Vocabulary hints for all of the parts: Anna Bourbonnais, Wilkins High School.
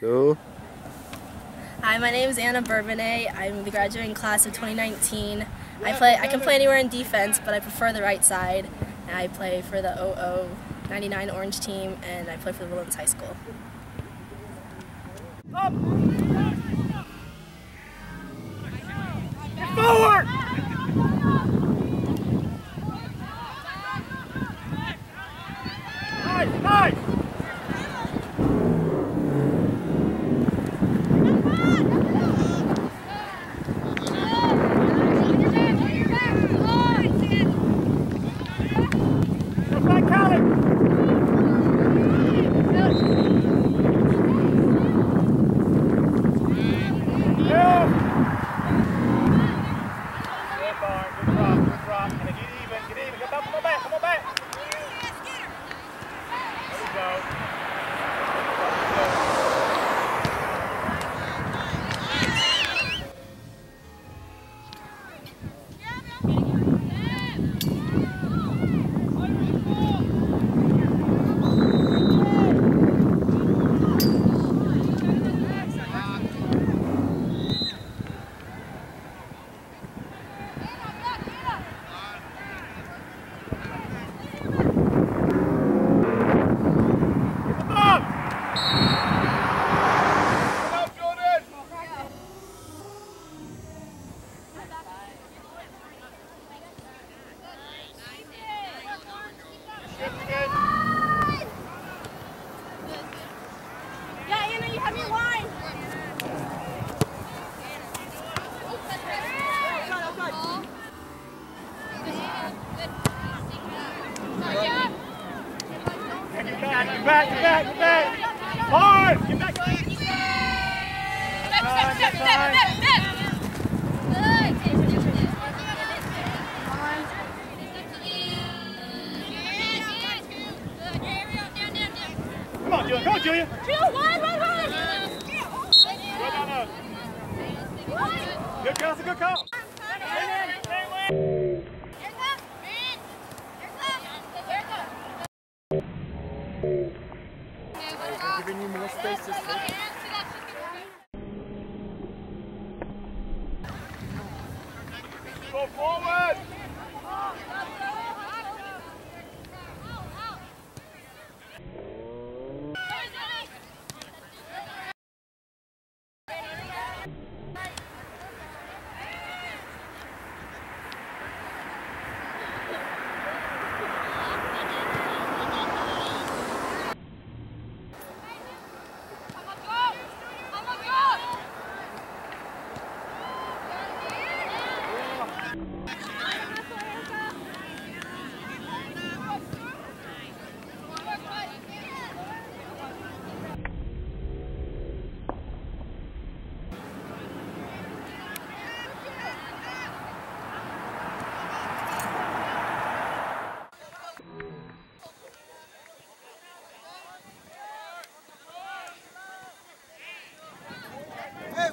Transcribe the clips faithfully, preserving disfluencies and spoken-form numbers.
Cool. Hi, my name is Anna Bourbonnais. I'm the graduating class of twenty nineteen. I play. I can play anywhere in defense, but I prefer the right side. And I play for the double oh ninety-nine Orange team, and I play for the Wilkins High School. Up. Forward! Nice, nice! Get back, get back, get back! Hard! Get back, get back! Step, step, step, step, step, step! Come on, Julia, go, Julia! Julia, run, run, run! Good call, that's a good call! Giving you more space to stay. Go forward!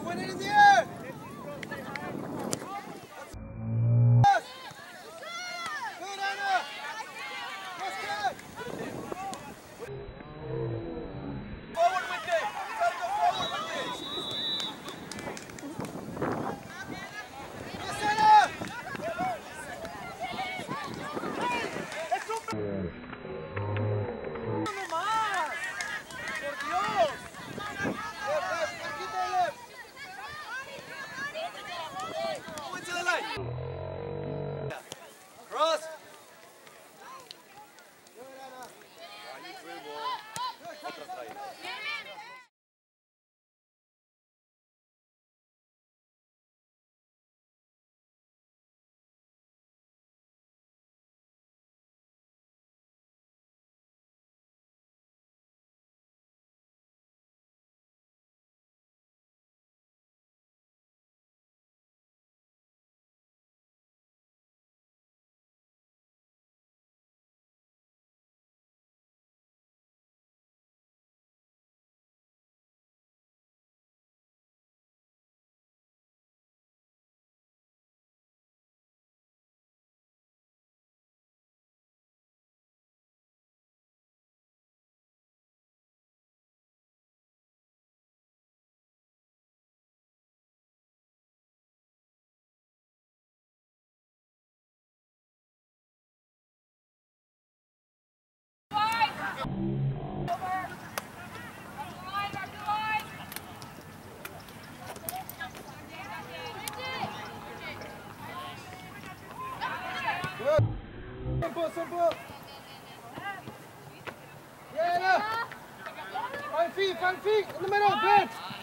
Win it in the air! Fanfi, fanfi, in the middle, bend.